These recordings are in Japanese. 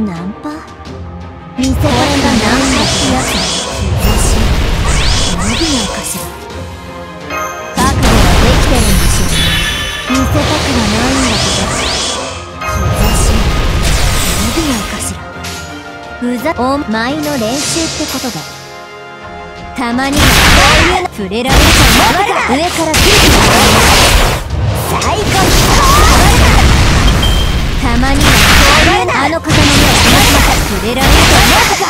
ナンパ見せられたナンパしやすいナビなんかしら。覚悟はできてるんでしょうね。見せたくはないんだけど日差しナビなんかしら。お前の練習ってことだ。たまにはこういうの触れられちゃう。上から来る最高。たまにはあの方の目をまさか触れられると思ったか。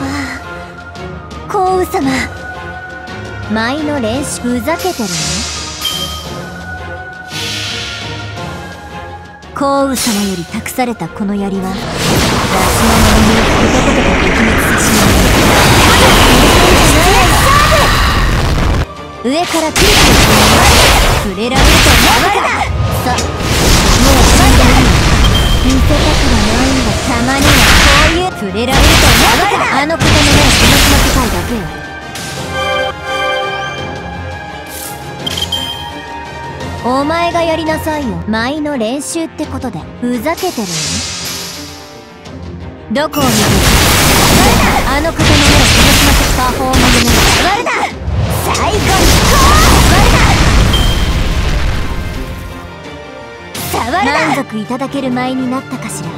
ああ、幸運様舞の練習ふざけてるね。幸運様より託されたこの槍はラスの耳をことごとく撃滅させます。上から来ると触れられると思うからさ。もう死んでない見せたくはないんだ。たまにはこういう触れられると思うからあの方の目は気持ちの世界だけよ。お前がやりなさいよ。舞の練習ってことでふざけてるの。どこを見てあの方の目を気持ちのパフォーマンスの世界だ。最高にこう触るな。満足いただける舞になったかしら。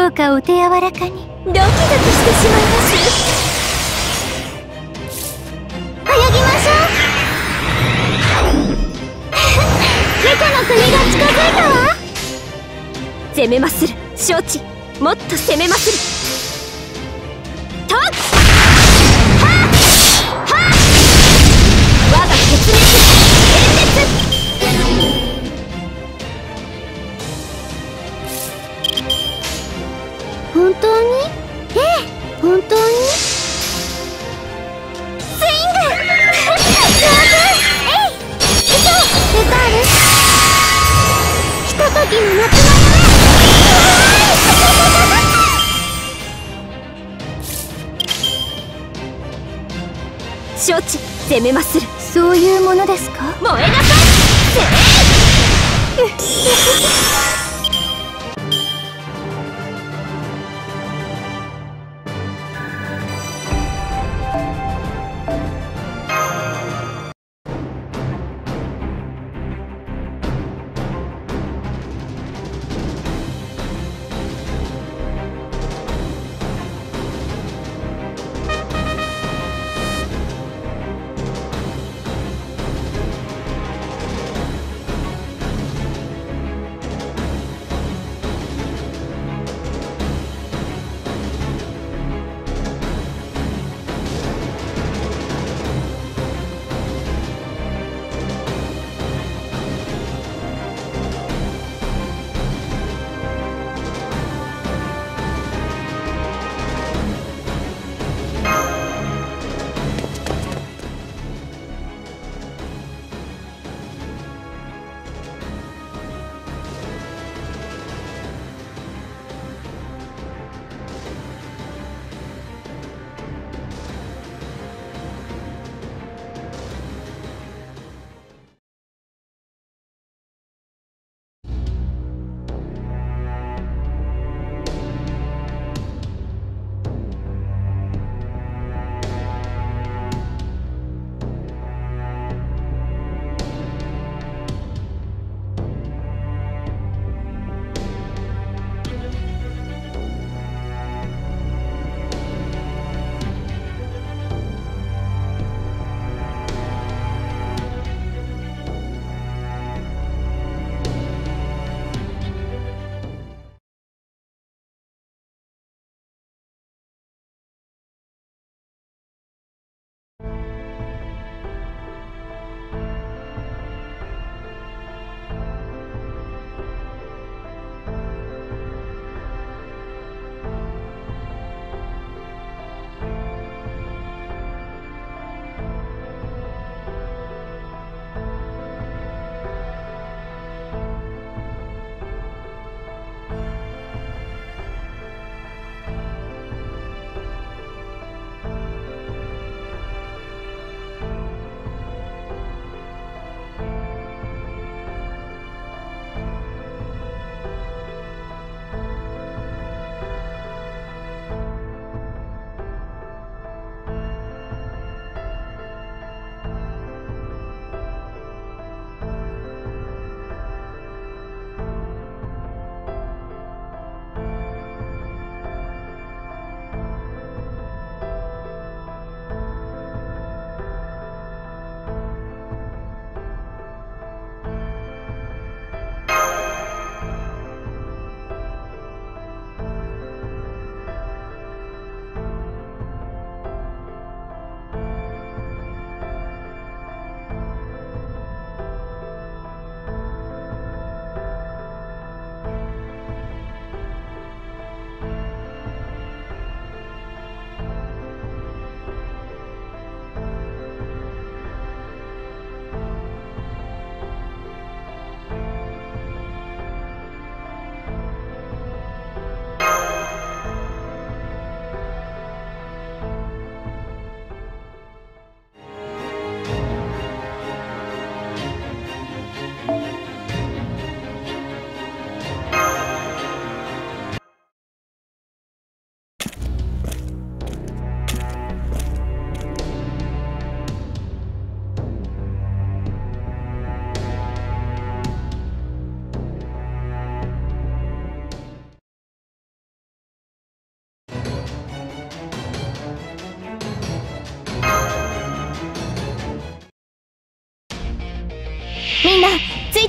どうかお手柔らかに。ドキドキしてしまいます。泳ぎましょう。メカの国が近づいたわ。攻めまする。承知。もっと攻めまする。とっ。はっ。はっ。我が決裂。演説。本当に？ええ、本当に？スイング！上手！えい！そう、ルカール！ひとときの夏の夢！承知、攻めまする。そういうものですか？燃えなさい！せい！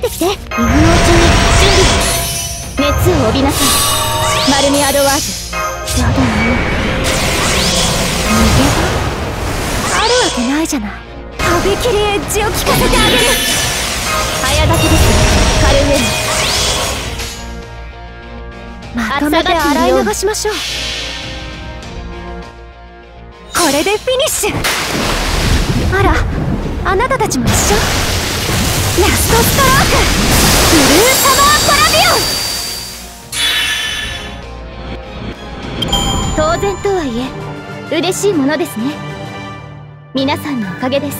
いてきて。今のうちに真理に熱を帯びなさい、マルミ・アドワーズ。やだな、逃げ場あるわけないじゃない。とびきりエッジを効かせてあげる。早炊きです、カルメン。まとめて洗い流しましょう。これでフィニッシュ。あら、あなたたちも一緒。ラストストローク、ブルーサマーパラディオン。当然とはいえ嬉しいものですね。皆さんのおかげです。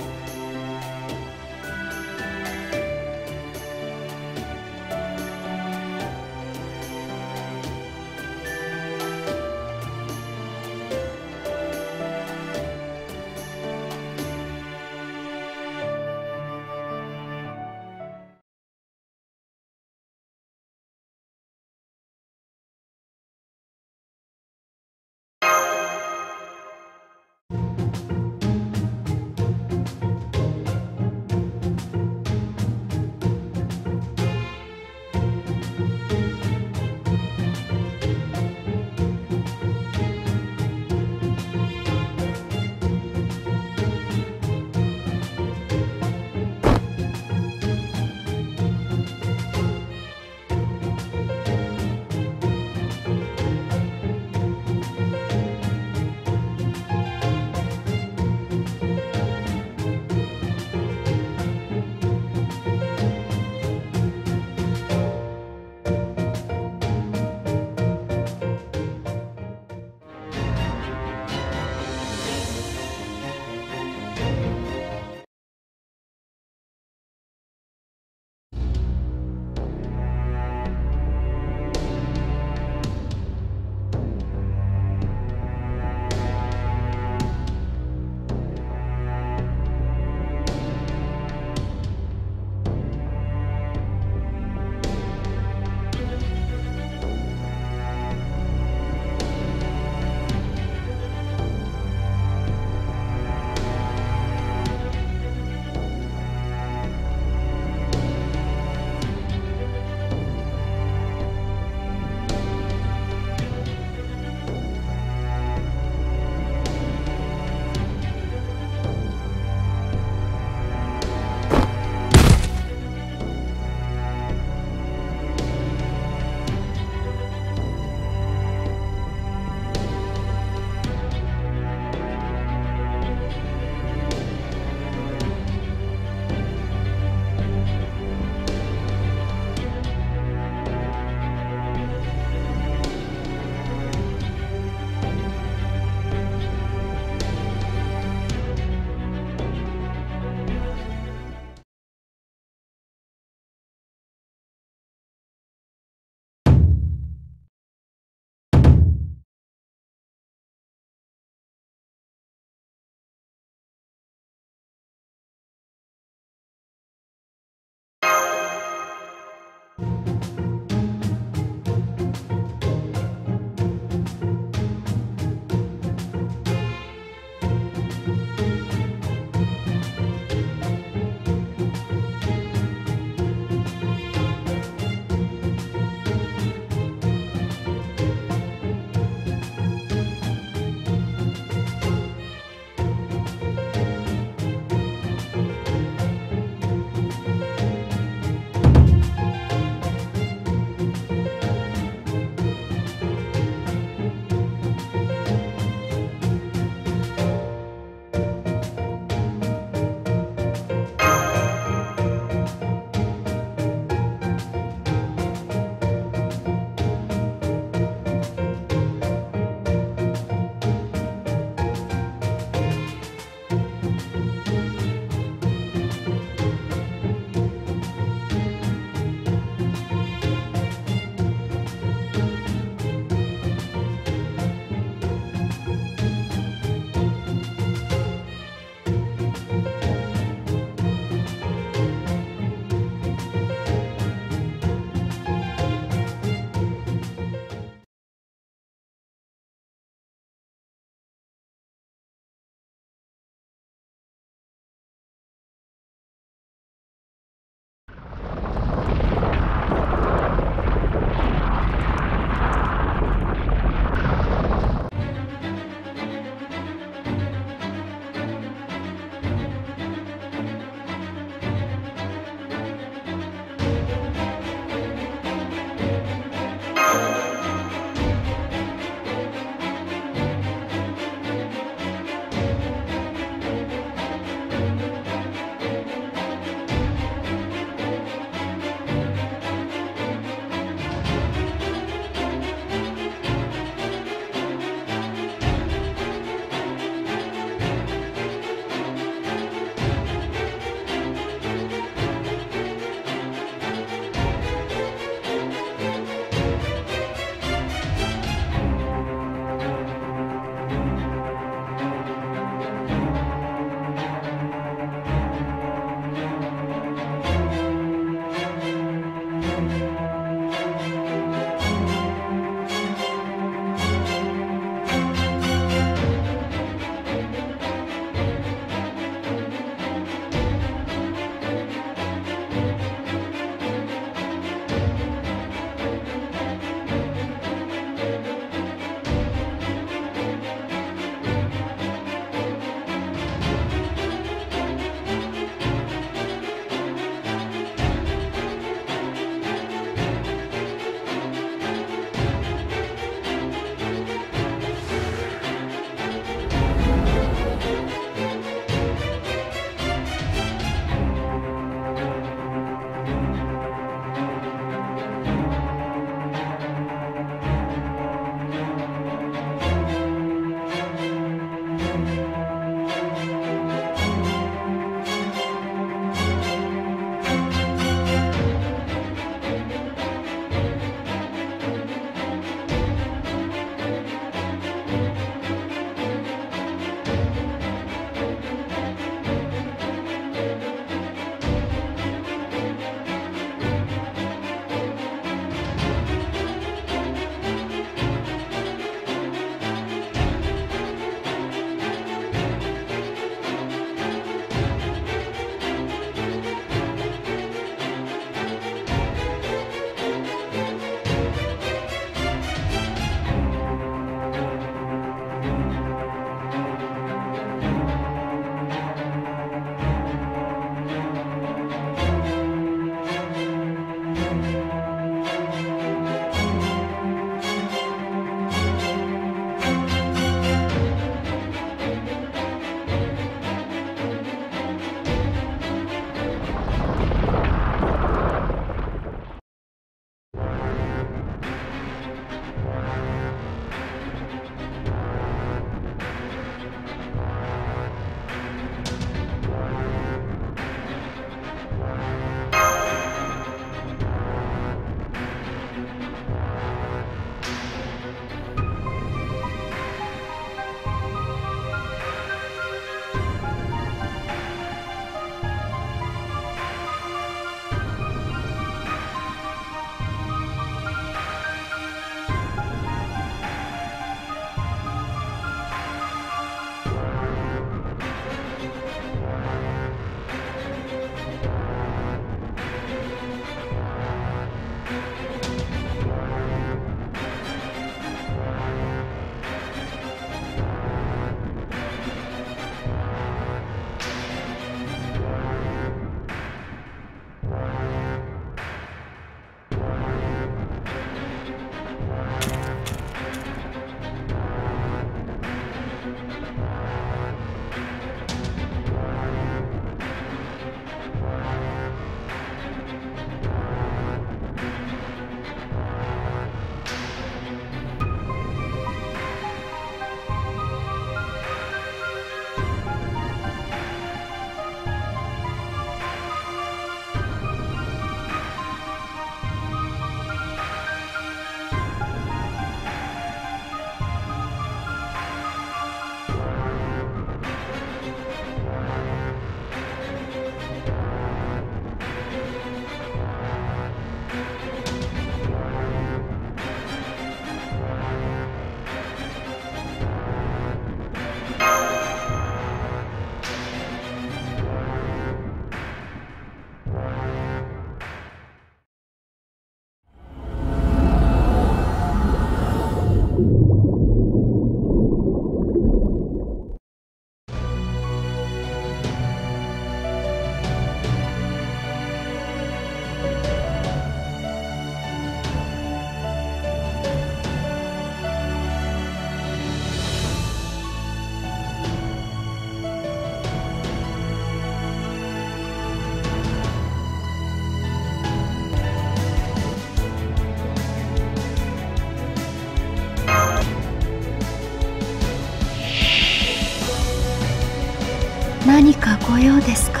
何かご用ですか？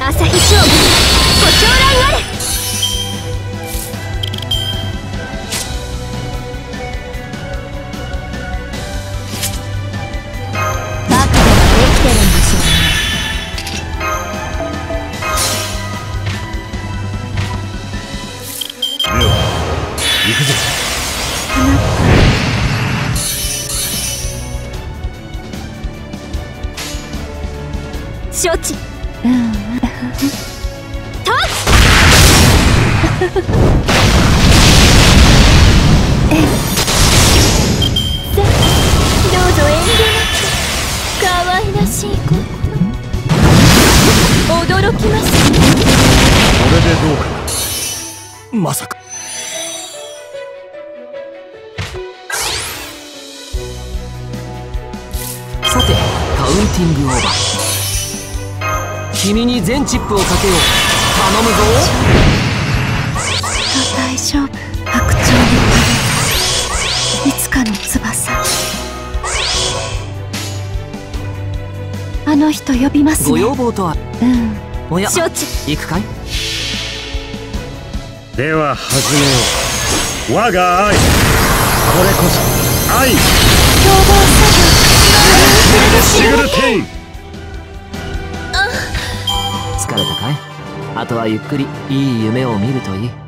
朝日将軍、ご長覧あれ。バカではできてるんでしょうね。では行くぞ。承知。驚きます。これでどうかな。まさかさて、カウンティングオーバー。君に全チップをかけよう。頼むぞ。大丈夫。白鳥の羽、いつかの翼。あの人呼びますね。ご要望とは。おや、行くかい。では始めよう。我が愛、これこそ愛。共同作業、シグルテイン。疲れたかい？あとはゆっくりいい夢を見るといい。